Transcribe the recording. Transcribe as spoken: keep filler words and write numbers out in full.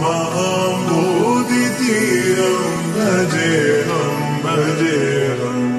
Mahamudithiram Bhajeram Bhajeram.